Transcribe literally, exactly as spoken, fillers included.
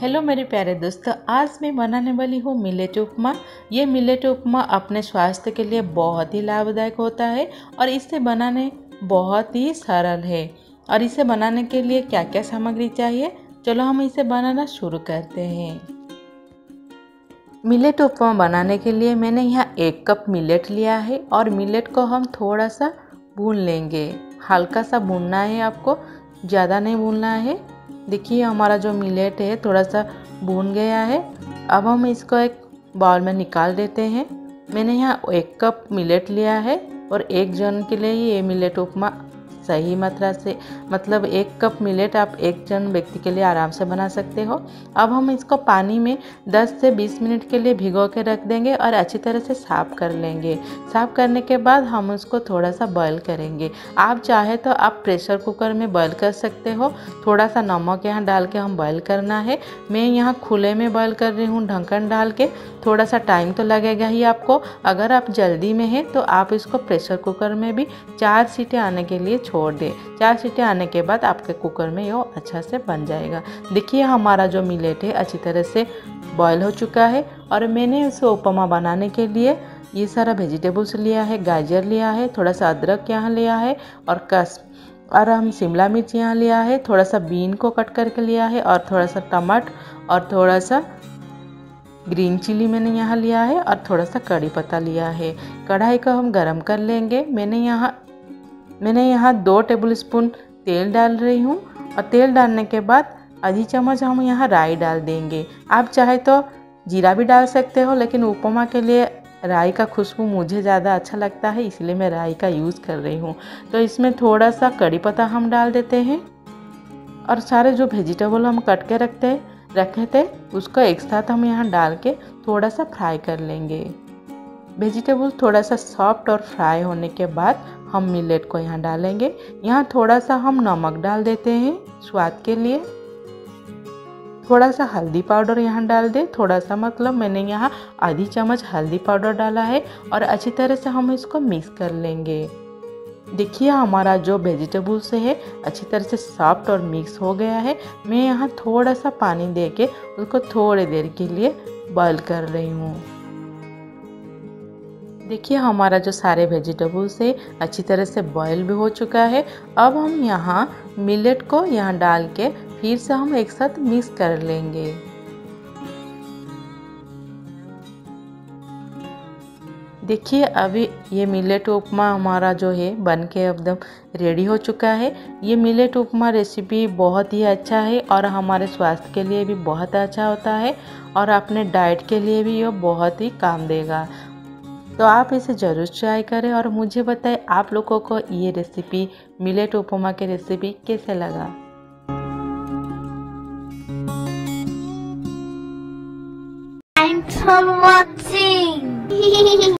Hello मेरे प्यारे दोस्तों, आज मैं बनाने वाली हूँ मिलेट उपमा। ये मिलेट उपमा अपने स्वास्थ्य के लिए बहुत ही लाभदायक होता है और इसे बनाने बहुत ही सरल है। और इसे बनाने के लिए क्या क्या सामग्री चाहिए, चलो हम इसे बनाना शुरू करते हैं। मिलेट उपमा बनाने के लिए मैंने यहाँ एक कप मिलेट लिया है और मिलेट को हम थोड़ा सा भून लेंगे। हल्का सा भूनना है, आपको ज़्यादा नहीं भूनना है। देखिए हमारा जो मिलेट है थोड़ा सा भून गया है। अब हम इसको एक बाउल में निकाल देते हैं। मैंने यहाँ एक कप मिलेट लिया है और एक जन के लिए ये मिलेट उपमा सही मात्रा से, मतलब एक कप मिलेट आप एक जन व्यक्ति के लिए आराम से बना सकते हो। अब हम इसको पानी में दस से बीस मिनट के लिए भिगो के रख देंगे और अच्छी तरह से साफ़ कर लेंगे। साफ़ करने के बाद हम उसको थोड़ा सा बॉयल करेंगे। आप चाहे तो आप प्रेशर कुकर में बॉयल कर सकते हो। थोड़ा सा नमक यहाँ डाल के हम बॉयल करना है। मैं यहाँ खुले में बॉयल कर रही हूँ, ढक्कन डाल के। थोड़ा सा टाइम तो लगेगा ही आपको। अगर आप जल्दी में हैं तो आप इसको प्रेशर कुकर में भी चार सीटें आने के लिए छोड़ दे। चार सीटें आने के बाद आपके कुकर में ये अच्छा से बन जाएगा। देखिए हमारा जो मिलेट है अच्छी तरह से बॉयल हो चुका है। और मैंने उसे उपमा बनाने के लिए ये सारा वेजिटेबल्स लिया है। गाजर लिया है, थोड़ा सा अदरक यहाँ लिया है और कस और हम शिमला मिर्च यहाँ लिया है, थोड़ा सा बीन को कट करके लिया है और थोड़ा सा टमाटर और थोड़ा सा ग्रीन चिली मैंने यहाँ लिया है और थोड़ा सा कड़ी पत्ता लिया है। कढ़ाई को हम गर्म कर लेंगे। मैंने यहाँ मैंने यहाँ दो टेबलस्पून तेल डाल रही हूँ और तेल डालने के बाद आधी चम्मच हम यहाँ राई डाल देंगे। आप चाहे तो जीरा भी डाल सकते हो, लेकिन उपमा के लिए राई का खुशबू मुझे ज़्यादा अच्छा लगता है, इसलिए मैं राई का यूज़ कर रही हूँ। तो इसमें थोड़ा सा कड़ी पत्ता हम डाल देते हैं और सारे जो वेजिटेबल हम कट के रखते रखे थे उसको एक साथ हम यहाँ डाल के थोड़ा सा फ्राई कर लेंगे। वेजिटेबल थोड़ा सा सॉफ्ट और फ्राई होने के बाद हम मिलेट को यहाँ डालेंगे। यहाँ थोड़ा सा हम नमक डाल देते हैं स्वाद के लिए। थोड़ा सा हल्दी पाउडर यहाँ डाल दें। थोड़ा सा मतलब मैंने यहाँ आधी चम्मच हल्दी पाउडर डाला है और अच्छी तरह से हम इसको मिक्स कर लेंगे। देखिए हमारा जो वेजिटेबल्स है अच्छी तरह से सॉफ्ट और मिक्स हो गया है। मैं यहाँ थोड़ा सा पानी दे के उसको थोड़ी देर के लिए बॉयल कर रही हूँ। देखिए हमारा जो सारे वेजिटेबल्स है अच्छी तरह से बॉयल भी हो चुका है। अब हम यहाँ मिलेट को यहाँ डाल के फिर से हम एक साथ मिक्स कर लेंगे। देखिए अभी ये मिलेट उपमा हमारा जो है बन के एकदम रेडी हो चुका है। ये मिलेट उपमा रेसिपी बहुत ही अच्छा है और हमारे स्वास्थ्य के लिए भी बहुत अच्छा होता है और अपने डाइट के लिए भी ये बहुत ही काम देगा। तो आप इसे ज़रूर ट्राई करें और मुझे बताएं आप लोगों को ये रेसिपी मिलेट उपमा की रेसिपी कैसे लगा। Thanks for watching.